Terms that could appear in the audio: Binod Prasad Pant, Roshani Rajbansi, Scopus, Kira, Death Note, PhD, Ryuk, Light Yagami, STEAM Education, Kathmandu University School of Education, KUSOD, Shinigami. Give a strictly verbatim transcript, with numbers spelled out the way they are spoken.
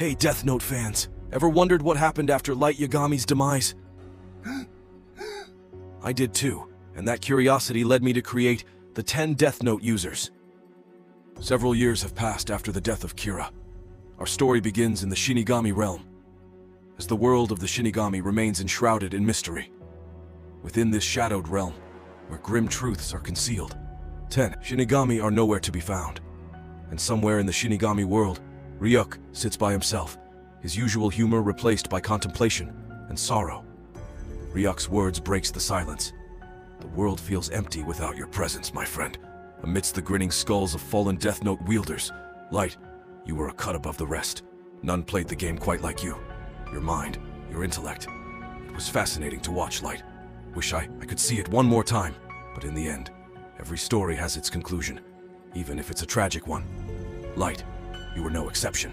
Hey, Death Note fans, ever wondered what happened after Light Yagami's demise? I did too, and that curiosity led me to create the ten Death Note users. Several years have passed after the death of Kira. Our story begins in the Shinigami realm, as the world of the Shinigami remains enshrouded in mystery. Within this shadowed realm, where grim truths are concealed, ten Shinigami are nowhere to be found. And somewhere in the Shinigami world, Ryuk sits by himself, his usual humor replaced by contemplation and sorrow. Ryuk's words breaks the silence. The world feels empty without your presence, my friend. Amidst the grinning skulls of fallen Death Note wielders, Light, you were a cut above the rest. None played the game quite like you. Your mind, your intellect. It was fascinating to watch, Light. Wish I, I could see it one more time. But in the end, every story has its conclusion, even if it's a tragic one. Light, you were no exception.